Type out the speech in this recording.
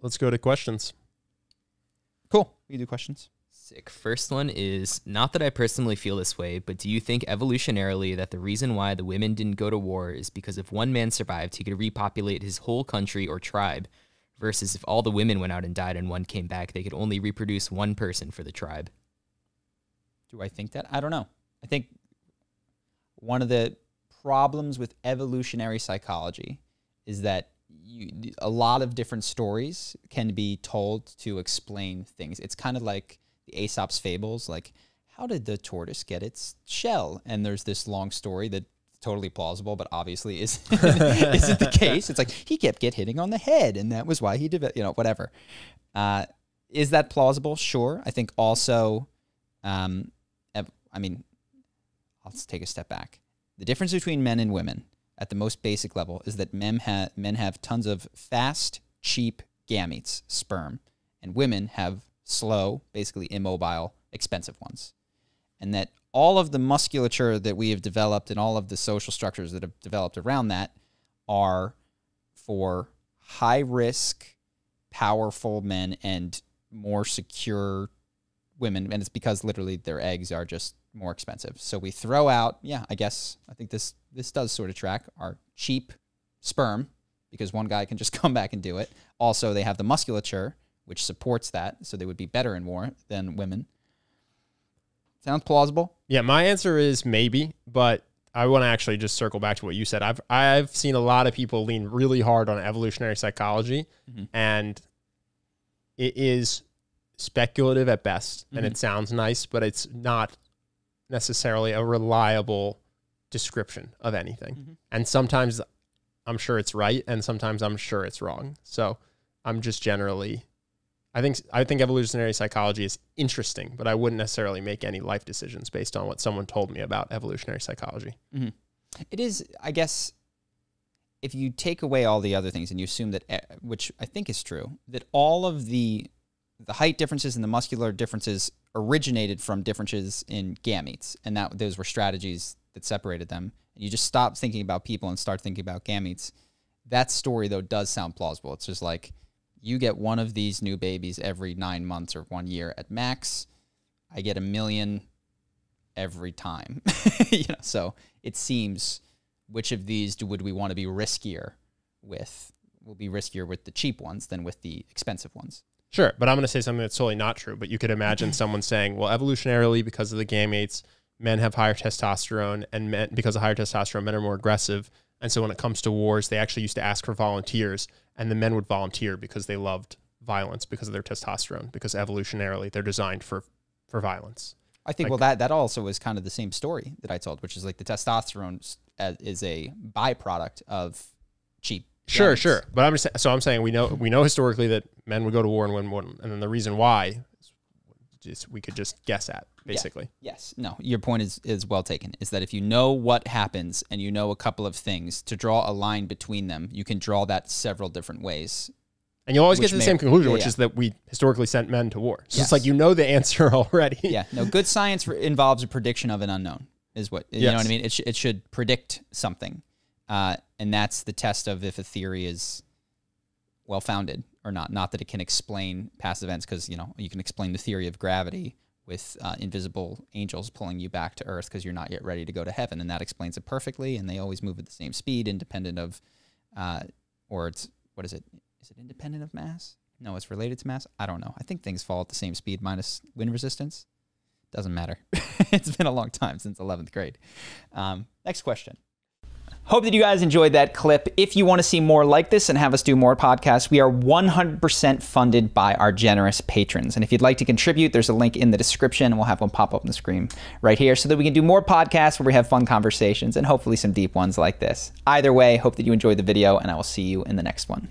Let's go to questions. Cool. We can do questions. Sick. First one is, not that I personally feel this way, but do you think evolutionarily that the reason why the women didn't go to war is because if one man survived, he could repopulate his whole country or tribe, versus if all the women went out and died and one came back, they could only reproduce one person for the tribe? Do I think that? I don't know. I think one of the problems with evolutionary psychology is that a lot of different stories can be told to explain things. It's kind of like the Aesop's fables, like how did the tortoise get its shell? And there's this long story that totally plausible, but obviously isn't the case. It's like he kept hitting on the head, and that was why he developed, you know, whatever. Is that plausible? Sure. I think also, I mean, let's take a step back. The difference between men and women at the most basic level is that men have tons of fast, cheap gametes, sperm, and women have slow, basically immobile, expensive ones. And that all of the musculature that we have developed and all of the social structures that have developed around that are for high-risk, powerful men and more secure women. And it's because literally their eggs are just more expensive. So we throw out, yeah, I guess, I think this does sort of track our cheap sperm, because one guy can just come back and do it. Also, they have the musculature, which supports that, so they would be better in war than women. Sounds plausible. Yeah, my answer is maybe, but I want to actually just circle back to what you said. I've seen a lot of people lean really hard on evolutionary psychology, mm-hmm. and it is speculative at best, mm-hmm. and it sounds nice, but it's not necessarily a reliable description of anything. Mm-hmm. And sometimes I'm sure it's right, and sometimes I'm sure it's wrong. So I'm just generally... I think evolutionary psychology is interesting, but I wouldn't necessarily make any life decisions based on what someone told me about evolutionary psychology. Mm-hmm. It is, I guess, if you take away all the other things and you assume that, which I think is true, that all of the height differences and the muscular differences originated from differences in gametes, and that those were strategies that separated them. And you just stop thinking about people and start thinking about gametes. That story, though, does sound plausible. It's just like, you get one of these new babies every 9 months or 1 year at max. I get 1 million every time. You know, so it seems, which of these would we want to be riskier with? We'll be riskier with the cheap ones than with the expensive ones. Sure, but I'm going to say something that's totally not true, but you could imagine someone saying, well, evolutionarily, because of the gametes, men have higher testosterone, and men, because of higher testosterone, men are more aggressive. And so when it comes to wars, they actually used to ask for volunteers, and the men would volunteer because they loved violence because of their testosterone, because evolutionarily they're designed for violence. I think, like, well, that also is kind of the same story that I told, which is like the testosterone is a byproduct of cheap. Sure, games. Sure. But I'm just, so I'm saying we know historically that men would go to war and women wouldn't, and then the reason why is we could just guess at, basically. Yeah. Yes. No, your point is well taken, is that if you know what happens and you know a couple of things, to draw a line between them, you can draw that several different ways. And you'll always get to the same conclusion, which is that we historically sent men to war. So yes. It's like, you know the answer already. Yeah. No, good science involves a prediction of an unknown, is what, you know what I mean? It should predict something. And that's the test of if a theory is well-founded or not. Not that it can explain past events, because, you know, you can explain the theory of gravity with invisible angels pulling you back to Earth because you're not yet ready to go to heaven, and that explains it perfectly, and they always move at the same speed, independent of, or it's, what is it? Is it independent of mass? No, it's related to mass? I don't know. I think things fall at the same speed minus wind resistance. Doesn't matter. It's been a long time since 11th grade. Next question. Hope that you guys enjoyed that clip. If you want to see more like this and have us do more podcasts, we are 100% funded by our generous patrons. And if you'd like to contribute, there's a link in the description, and we'll have one pop up on the screen right here so that we can do more podcasts where we have fun conversations and hopefully some deep ones like this. Either way, hope that you enjoyed the video, and I will see you in the next one.